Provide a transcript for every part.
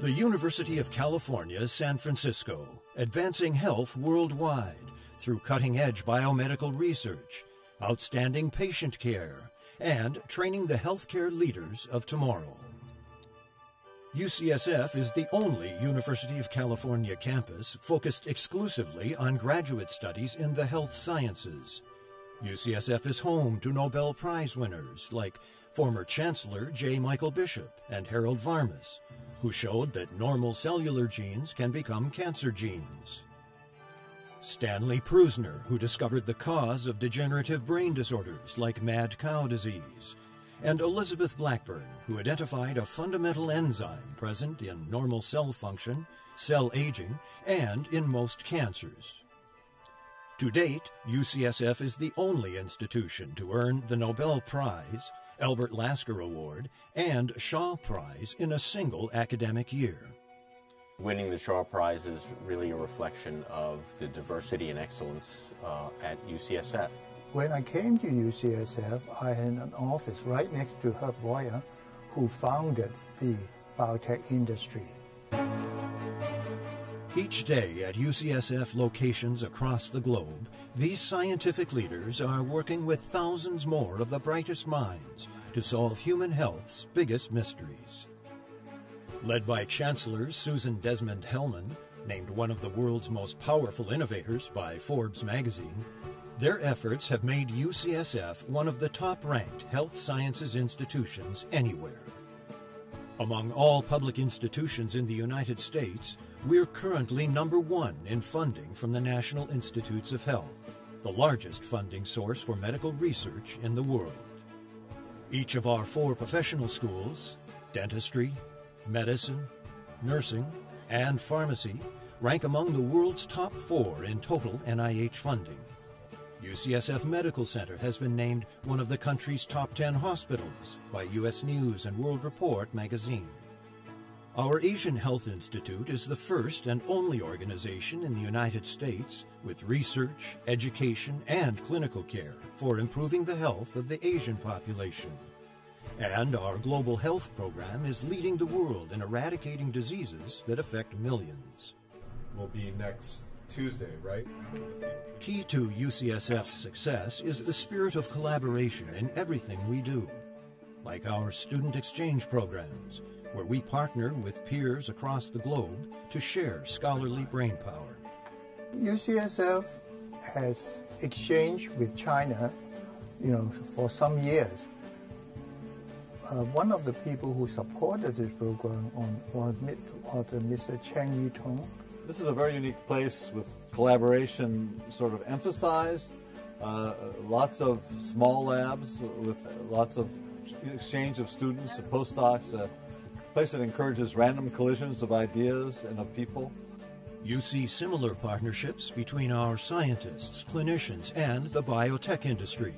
The University of California, San Francisco, advancing health worldwide through cutting-edge biomedical research, outstanding patient care, and training the healthcare leaders of tomorrow. UCSF is the only University of California campus focused exclusively on graduate studies in the health sciences. UCSF is home to Nobel Prize winners like former Chancellor J. Michael Bishop and Harold Varmus, who showed that normal cellular genes can become cancer genes. Stanley Prusiner, who discovered the cause of degenerative brain disorders like mad cow disease, and Elizabeth Blackburn, who identified a fundamental enzyme present in normal cell function, cell aging, and in most cancers. To date, UCSF is the only institution to earn the Nobel Prize, Albert Lasker Award, and Shaw Prize in a single academic year. Winning the Shaw Prize is really a reflection of the diversity and excellence at UCSF. When I came to UCSF, I had an office right next to Herb Boyer, who founded the biotech industry. Each day at UCSF locations across the globe, these scientific leaders are working with thousands more of the brightest minds to solve human health's biggest mysteries. Led by Chancellor Susan Desmond-Hellmann, named one of the world's most powerful innovators by Forbes magazine, their efforts have made UCSF one of the top-ranked health sciences institutions anywhere. Among all public institutions in the United States, we're currently #1 in funding from the National Institutes of Health, the largest funding source for medical research in the world. Each of our 4 professional schools, dentistry, medicine, nursing, and pharmacy, rank among the world's top 4 in total NIH funding. UCSF Medical Center has been named one of the country's top 10 hospitals by U.S. News & World Report magazine. Our Asian Health Institute is the first and only organization in the United States with research, education, and clinical care for improving the health of the Asian population. And our global health program is leading the world in eradicating diseases that affect millions. We'll be next Tuesday, right? Key to UCSF's success is the spirit of collaboration in everything we do, like our student exchange programs, where we partner with peers across the globe to share scholarly brainpower. UCSF has exchanged with China, for some years. One of the people who supported this program was Mr. Cheng Yitong. This is a very unique place with collaboration sort of emphasized, lots of small labs with lots of exchange of students and postdocs, a place that encourages random collisions of ideas and of people. You see similar partnerships between our scientists, clinicians, and the biotech industry,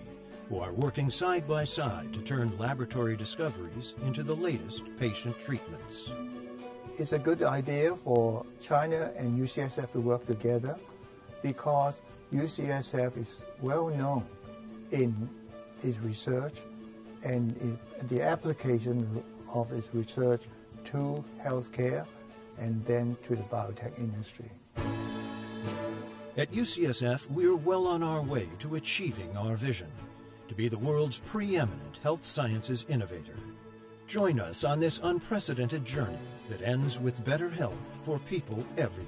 who are working side by side to turn laboratory discoveries into the latest patient treatments. It's a good idea for China and UCSF to work together because UCSF is well known in its research and in the application of its research to healthcare and then to the biotech industry. At UCSF, we're well on our way to achieving our vision to be the world's preeminent health sciences innovator. Join us on this unprecedented journey that ends with better health for people everywhere.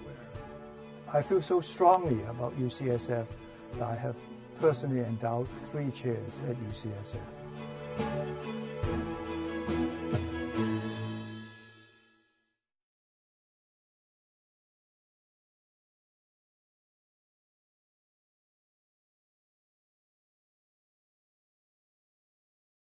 I feel so strongly about UCSF that I have personally endowed 3 chairs at UCSF.